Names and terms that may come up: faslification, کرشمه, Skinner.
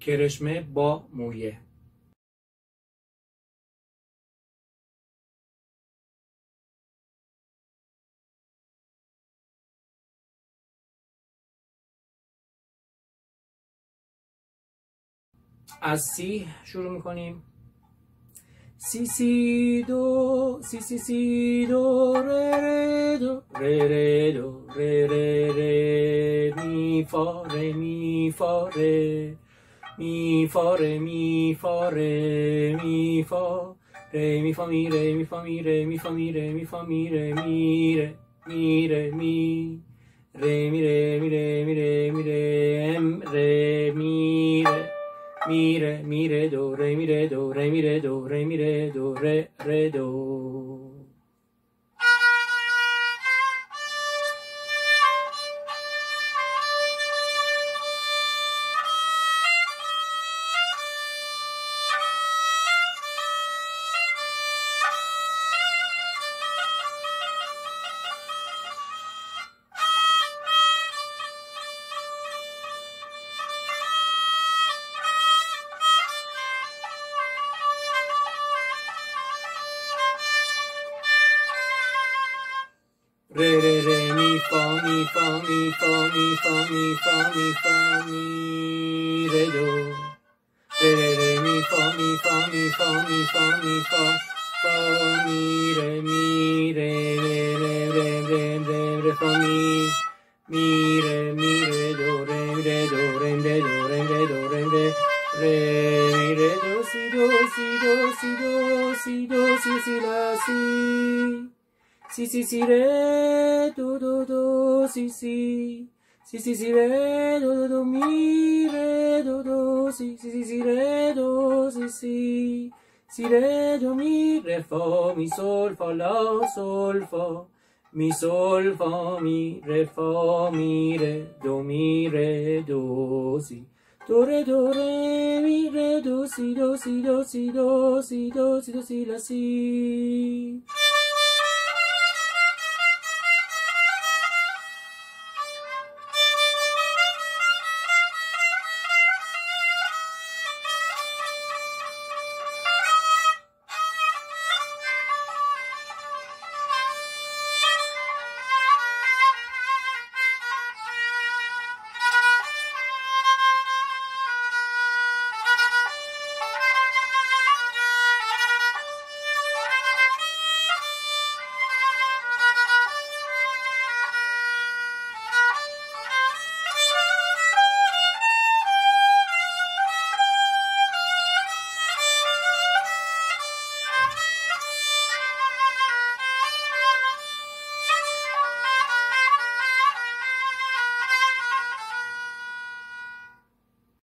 کرشمه با مویه. از سی شروع میکنیم. سی سی دو، سی سی سی دو، ره ره دو، ره ره دو، ره ره ره، می فا ره، می فا ره، می فا ره، می فا ره، می فا ره، می فا می ره، می فا می ره، می فا می ره، می فا می ره، می ره، می ره، می ره، می ره، می ره، می ره، می ره، ام ره، می ره. Mi re, mi re, do, re, mi re, do, re, mi re, do, re, mi re, do, re, re, do. Re re re mi fa mi fa mi fa mi fa mi fa mi fa mi re do. Re re re mi fa mi fa mi fa mi fa mi fa fa mi re re re re re re re fa mi re do re do re re do re re do re re re mi re do si do si do si do si do si si la si. Si si si re do do do si si si si si re do do do mi re do do si si si si re do si si si re do mi re fa mi sol fa la sol fa mi re do si do re mi re do si do si do si do si do si do si la si.